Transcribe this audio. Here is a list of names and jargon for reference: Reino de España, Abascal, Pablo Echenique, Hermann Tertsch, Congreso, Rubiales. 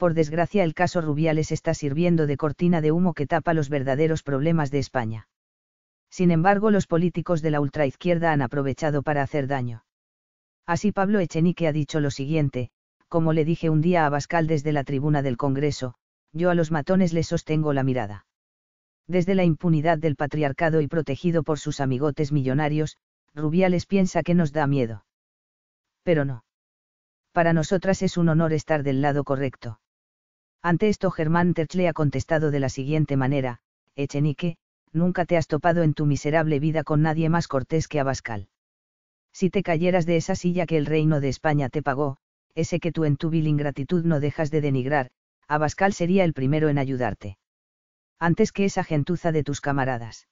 por desgracia el caso Rubiales está sirviendo de cortina de humo que tapa los verdaderos problemas de España. Sin embargo, los políticos de la ultraizquierda han aprovechado para hacer daño. Así Pablo Echenique ha dicho lo siguiente: como le dije un día a Abascal desde la tribuna del Congreso, yo a los matones les sostengo la mirada. Desde la impunidad del patriarcado y protegido por sus amigotes millonarios, Rubiales piensa que nos da miedo. Pero no. Para nosotras es un honor estar del lado correcto. Ante esto Hermann Tertsch le ha contestado de la siguiente manera: Echenique, nunca te has topado en tu miserable vida con nadie más cortés que Abascal. Si te cayeras de esa silla que el Reino de España te pagó, ese que tú en tu vil ingratitud no dejas de denigrar, Abascal sería el primero en ayudarte. Antes que esa gentuza de tus camaradas.